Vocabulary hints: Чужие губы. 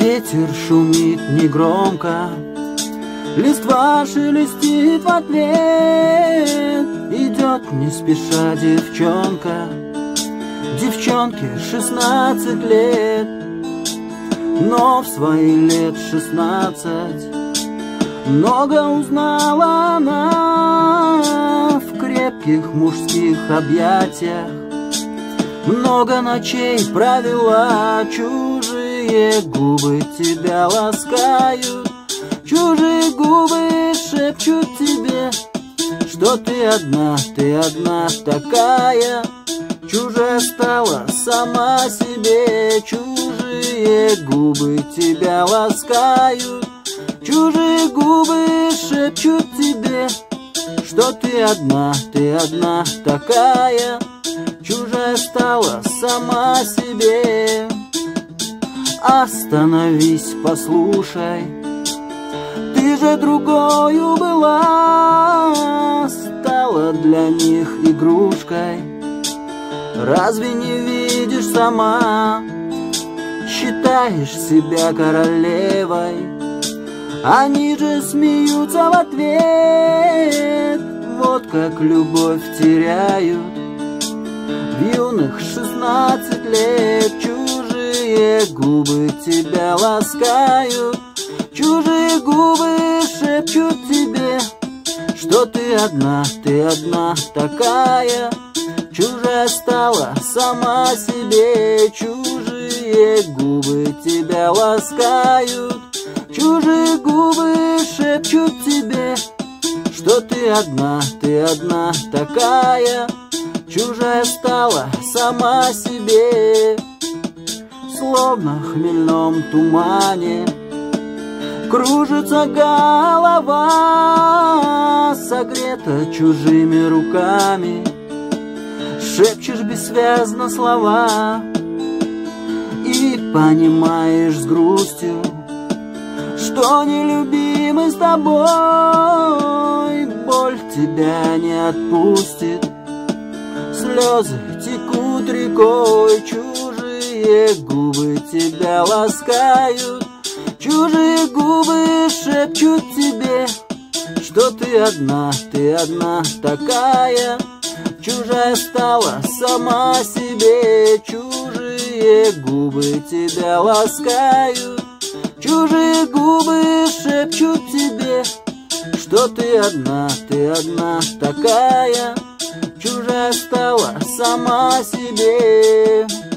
Ветер шумит негромко, листва шелестит в ответ. Идет не спеша девчонка, девчонке 16 лет. Но в свои лет 16 много узнала она в крепких мужских объятиях. Много ночей провела, чужие губы тебя ласкают, чужие губы шепчут тебе, что ты одна такая. Чужая стала сама себе, чужие губы тебя ласкают, чужие губы шепчут тебе, что ты одна такая. Чужая стала сама себе. Остановись, послушай, ты же другою была, стала для них игрушкой. Разве не видишь сама? Считаешь себя королевой, они же смеются в ответ. Вот как любовь теряют в юных 16 лет. Чужие губы тебя ласкают, чужие губы шепчут тебе, что ты одна такая. Чужая стала сама себе, чужие губы тебя ласкают, чужие губы шепчут тебе, что ты одна такая. Чужая стала сама себе, словно в хмельном тумане кружится голова, согрета чужими руками, шепчешь бессвязно слова и понимаешь с грустью, что нелюбимый с тобой боль тебя не отпустит. Слезы текут рекой, чужие губы тебя ласкают, чужие губы шепчут тебе, что ты одна такая. Чужая стала сама себе, чужие губы тебя ласкают, чужие губы шепчут тебе, что ты одна такая. Чужая стала сама себе.